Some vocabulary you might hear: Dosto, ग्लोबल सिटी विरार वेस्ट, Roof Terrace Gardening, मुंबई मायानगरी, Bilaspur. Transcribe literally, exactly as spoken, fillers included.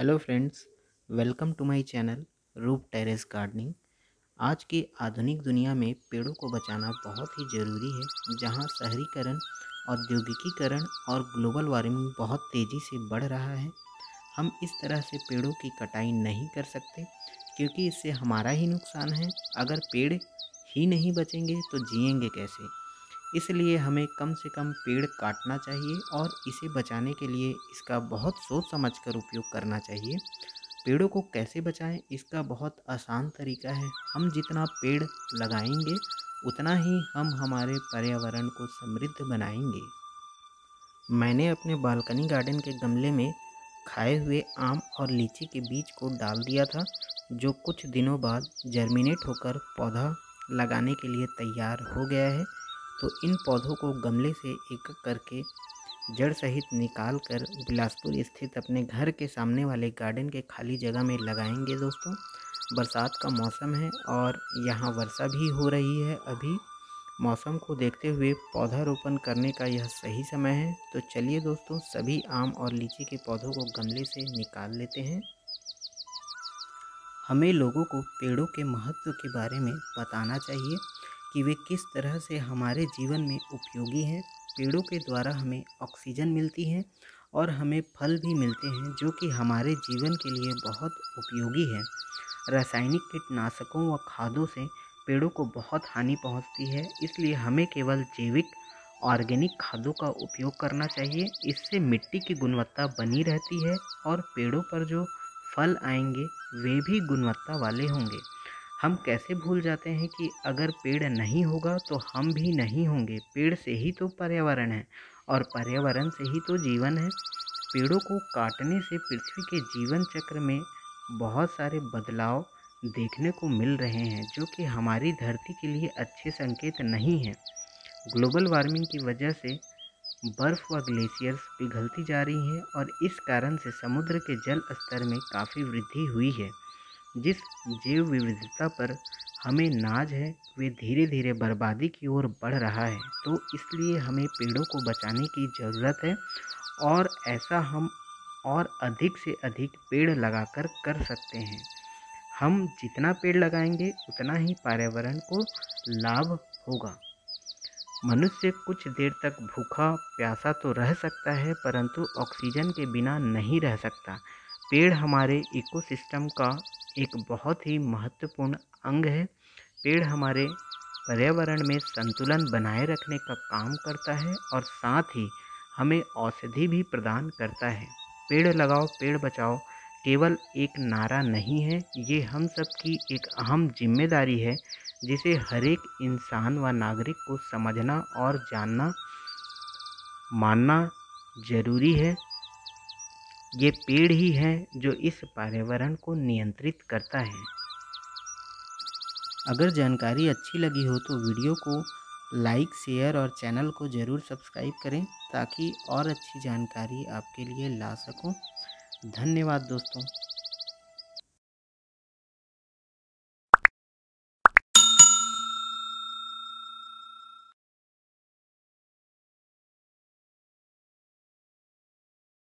Hello friends, welcome to my channel roof terrace gardening. आज की आधुनिक दुनिया में पेड़ों को बचाना बहुत ही ज़रूरी है, जहां शहरीकरण, औद्योगिकीकरण और ग्लोबल वार्मिंग बहुत तेज़ी से बढ़ रहा है। हम इस तरह से पेड़ों की कटाई नहीं कर सकते, क्योंकि इससे हमारा ही नुकसान है। अगर पेड़ ही नहीं बचेंगे तो जिएंगे कैसे? इसलिए हमें कम से कम पेड़ काटना चाहिए और इसे बचाने के लिए इसका बहुत सोच समझकर उपयोग करना चाहिए। पेड़ों को कैसे बचाएं, इसका बहुत आसान तरीका है। हम जितना पेड़ लगाएंगे उतना ही हम हमारे पर्यावरण को समृद्ध बनाएंगे। मैंने अपने बालकनी गार्डन के गमले में खाए हुए आम और लीची के बीज को डाल दिया था, जो कुछ दिनों बाद जर्मिनेट होकर पौधा लगाने के लिए तैयार हो गया है। तो इन पौधों को गमले से एक करके जड़ सहित निकाल कर बिलासपुर स्थित अपने घर के सामने वाले गार्डन के खाली जगह में लगाएंगे। दोस्तों, बरसात का मौसम है और यहाँ वर्षा भी हो रही है। अभी मौसम को देखते हुए पौधारोपण करने का यह सही समय है। तो चलिए दोस्तों, सभी आम और लीची के पौधों को गमले से निकाल लेते हैं। हमें लोगों को पेड़ों के महत्व के बारे में बताना चाहिए कि वे किस तरह से हमारे जीवन में उपयोगी हैं। पेड़ों के द्वारा हमें ऑक्सीजन मिलती है और हमें फल भी मिलते हैं, जो कि हमारे जीवन के लिए बहुत उपयोगी है। रासायनिक कीटनाशकों व खादों से पेड़ों को बहुत हानि पहुंचती है, इसलिए हमें केवल जैविक ऑर्गेनिक खादों का उपयोग करना चाहिए। इससे मिट्टी की गुणवत्ता बनी रहती है और पेड़ों पर जो फल आएंगे वे भी गुणवत्ता वाले होंगे। हम कैसे भूल जाते हैं कि अगर पेड़ नहीं होगा तो हम भी नहीं होंगे। पेड़ से ही तो पर्यावरण है और पर्यावरण से ही तो जीवन है। पेड़ों को काटने से पृथ्वी के जीवन चक्र में बहुत सारे बदलाव देखने को मिल रहे हैं, जो कि हमारी धरती के लिए अच्छे संकेत नहीं हैं। ग्लोबल वार्मिंग की वजह से बर्फ़ व ग्लेशियर्स पिघलती जा रही हैं और इस कारण से समुद्र के जल स्तर में काफ़ी वृद्धि हुई है। जिस जैव विविधता पर हमें नाज है, वे धीरे धीरे बर्बादी की ओर बढ़ रहा है। तो इसलिए हमें पेड़ों को बचाने की ज़रूरत है और ऐसा हम और अधिक से अधिक पेड़ लगाकर कर सकते हैं। हम जितना पेड़ लगाएंगे उतना ही पर्यावरण को लाभ होगा। मनुष्य कुछ देर तक भूखा प्यासा तो रह सकता है, परंतु ऑक्सीजन के बिना नहीं रह सकता। पेड़ हमारे इकोसिस्टम का एक बहुत ही महत्वपूर्ण अंग है। पेड़ हमारे पर्यावरण में संतुलन बनाए रखने का काम करता है और साथ ही हमें औषधि भी प्रदान करता है। पेड़ लगाओ पेड़ बचाओ केवल एक नारा नहीं है, ये हम सब की एक अहम जिम्मेदारी है, जिसे हर एक इंसान व नागरिक को समझना और जानना मानना ज़रूरी है। ये पेड़ ही है जो इस पर्यावरण को नियंत्रित करता है। अगर जानकारी अच्छी लगी हो तो वीडियो को लाइक, शेयर और चैनल को ज़रूर सब्सक्राइब करें, ताकि और अच्छी जानकारी आपके लिए ला सकूं। धन्यवाद दोस्तों।